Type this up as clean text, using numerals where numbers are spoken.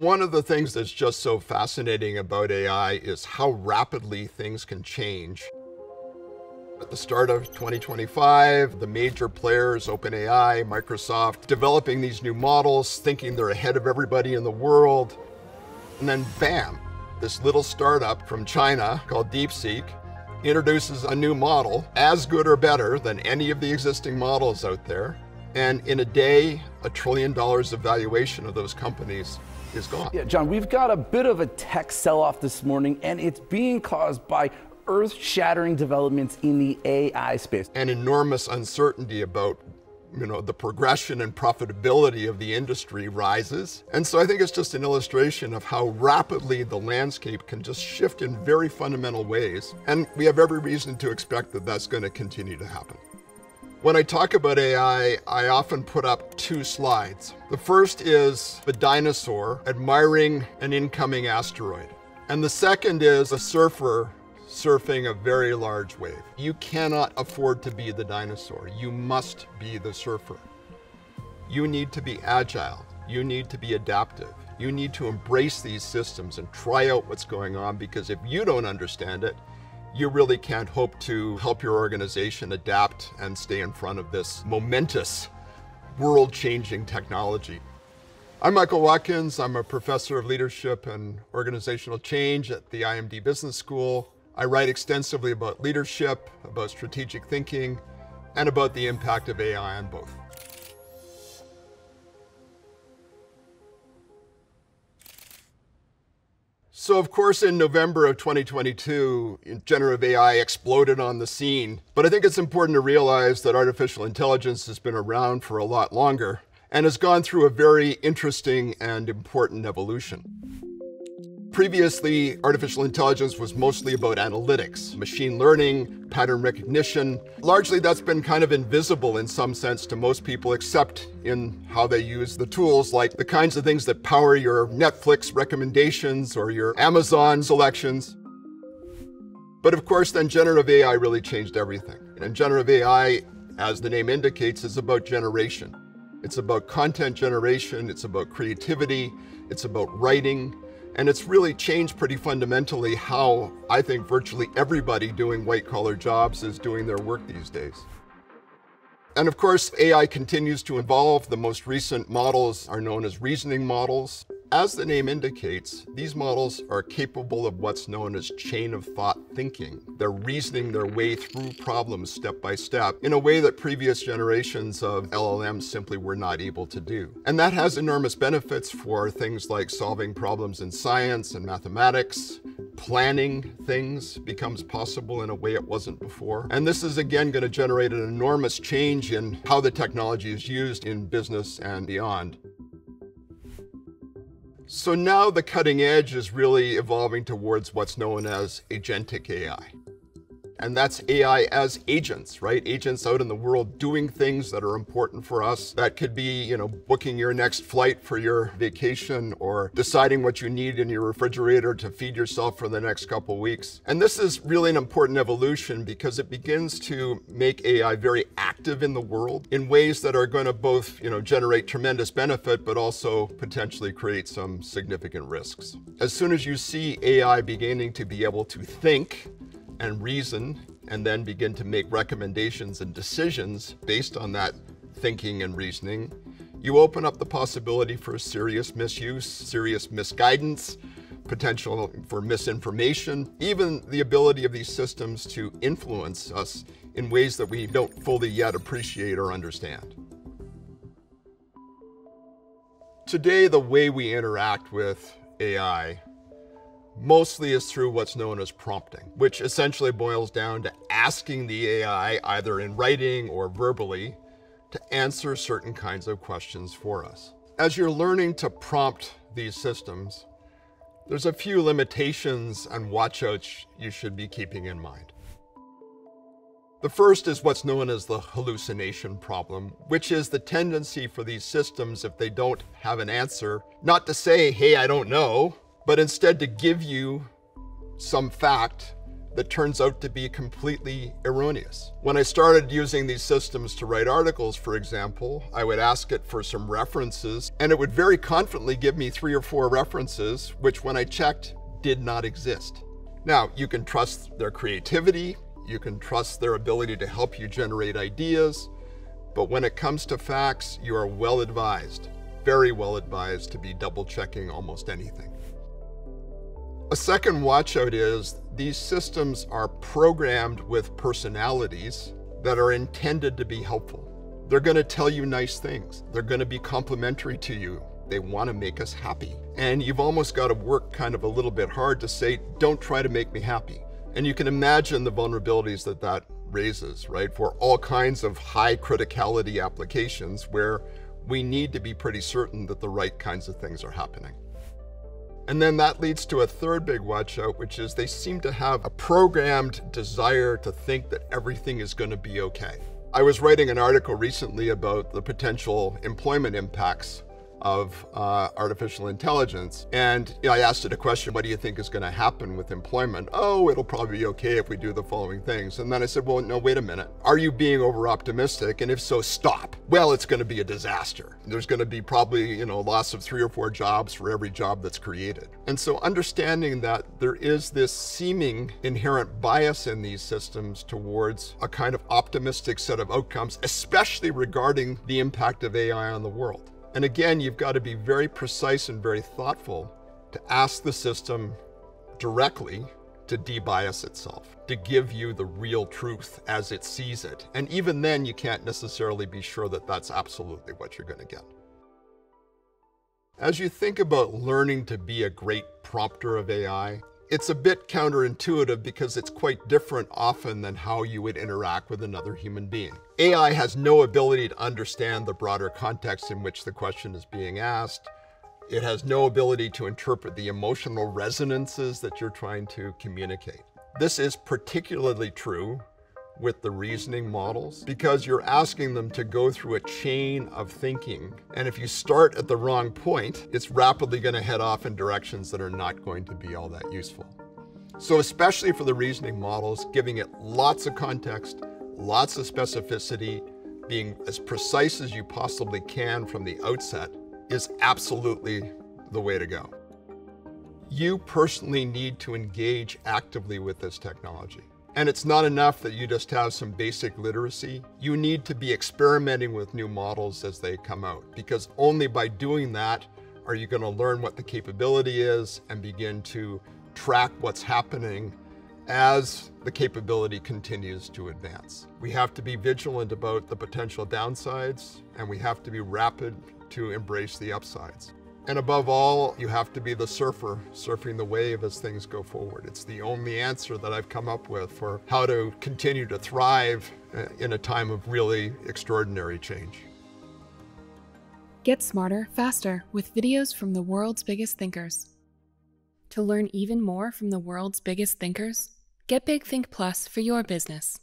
One of the things that's just so fascinating about AI is how rapidly things can change. At the start of 2025, the major players, OpenAI, Microsoft, developing these new models, thinking they're ahead of everybody in the world. And then bam, this little startup from China called DeepSeek introduces a new model as good or better than any of the existing models out there. And in a day, $1 trillion of valuation of those companies is gone. Yeah, John, we've got a bit of a tech sell-off this morning, and it's being caused by earth-shattering developments in the AI space. And enormous uncertainty about, the progression and profitability of the industry rises. And so I think it's just an illustration of how rapidly the landscape can just shift in very fundamental ways. And we have every reason to expect that that's going to continue to happen. When I talk about AI, I often put up two slides. The first is a dinosaur admiring an incoming asteroid. And the second is a surfer surfing a very large wave. You cannot afford to be the dinosaur. You must be the surfer. You need to be agile. You need to be adaptive. You need to embrace these systems and try out what's going on, because if you don't understand it, you really can't hope to help your organization adapt and stay in front of this momentous, world-changing technology. I'm Michael Watkins. I'm a professor of leadership and organizational change at the IMD Business School. I write extensively about leadership, about strategic thinking, and about the impact of AI on both. So of course, in November of 2022, generative AI exploded on the scene. But I think it's important to realize that artificial intelligence has been around for a lot longer and has gone through a very interesting and important evolution. Previously, artificial intelligence was mostly about analytics, machine learning, pattern recognition. Largely, that's been kind of invisible in some sense to most people, except in how they use the tools, like the kinds of things that power your Netflix recommendations or your Amazon selections. But of course, then generative AI really changed everything. And generative AI, as the name indicates, is about generation. It's about content generation, it's about creativity, it's about writing, and it's really changed pretty fundamentally how I think virtually everybody doing white-collar jobs is doing their work these days. And of course, AI continues to evolve. The most recent models are known as reasoning models. As the name indicates, these models are capable of what's known as chain of thought thinking. They're reasoning their way through problems step by step in a way that previous generations of LLMs simply were not able to do. And that has enormous benefits for things like solving problems in science and mathematics. Planning things becomes possible in a way it wasn't before. And this is again going to generate an enormous change in how the technology is used in business and beyond. So now the cutting edge is really evolving towards what's known as agentic AI. And that's AI as agents, right? Agents out in the world doing things that are important for us. That could be, booking your next flight for your vacation, or deciding what you need in your refrigerator to feed yourself for the next couple of weeks. And this is really an important evolution because it begins to make AI very active in the world in ways that are going to both, generate tremendous benefit, but also potentially create some significant risks. As soon as you see AI beginning to be able to think and reason, and then begin to make recommendations and decisions based on that thinking and reasoning, you open up the possibility for serious misuse, serious misguidance, potential for misinformation, even the ability of these systems to influence us in ways that we don't fully yet appreciate or understand. Today, the way we interact with AI mostly is through what's known as prompting, which essentially boils down to asking the AI, either in writing or verbally, to answer certain kinds of questions for us. As you're learning to prompt these systems, there's a few limitations and watch-outs you should be keeping in mind. The first is what's known as the hallucination problem, which is the tendency for these systems, if they don't have an answer, not to say, hey, I don't know, but instead to give you some fact that turns out to be completely erroneous. When I started using these systems to write articles, for example, I would ask it for some references, and it would very confidently give me 3 or 4 references, which when I checked, did not exist. Now, you can trust their creativity, you can trust their ability to help you generate ideas, but when it comes to facts, you are well advised, very well advised, to be double-checking almost anything. A second watch-out is these systems are programmed with personalities that are intended to be helpful. They're going to tell you nice things. They're going to be complimentary to you. They want to make us happy. And you've almost got to work kind of a little bit hard to say, don't try to make me happy. And you can imagine the vulnerabilities that that raises, right? For all kinds of high criticality applications where we need to be pretty certain that the right kinds of things are happening. And then that leads to a third big watch out, which is they seem to have a programmed desire to think that everything is going to be okay. I was writing an article recently about the potential employment impacts of artificial intelligence. And I asked it a question, what do you think is going to happen with employment? Oh, it'll probably be okay if we do the following things. And then I said, well, no, wait a minute. Are you being over-optimistic? And if so, stop. Well, it's going to be a disaster. There's going to be probably, loss of 3 or 4 jobs for every job that's created. And so understanding that there is this seeming inherent bias in these systems towards a kind of optimistic set of outcomes, especially regarding the impact of AI on the world. And again, you've got to be very precise and very thoughtful to ask the system directly to de-bias itself, to give you the real truth as it sees it. And even then, you can't necessarily be sure that that's absolutely what you're going to get. As you think about learning to be a great prompter of AI, it's a bit counterintuitive because it's quite different often than how you would interact with another human being. AI has no ability to understand the broader context in which the question is being asked. It has no ability to interpret the emotional resonances that you're trying to communicate. This is particularly true with the reasoning models because you're asking them to go through a chain of thinking. And if you start at the wrong point, it's rapidly going to head off in directions that are not going to be all that useful. So especially for the reasoning models, giving it lots of context, lots of specificity, being as precise as you possibly can from the outset is absolutely the way to go. You personally need to engage actively with this technology. And it's not enough that you just have some basic literacy. You need to be experimenting with new models as they come out, because only by doing that are you going to learn what the capability is and begin to track what's happening as the capability continues to advance. We have to be vigilant about the potential downsides, and we have to be rapid to embrace the upsides. And above all, you have to be the surfer, surfing the wave as things go forward. It's the only answer that I've come up with for how to continue to thrive in a time of really extraordinary change. Get smarter, faster with videos from the world's biggest thinkers. To learn even more from the world's biggest thinkers, get Big Think Plus for your business.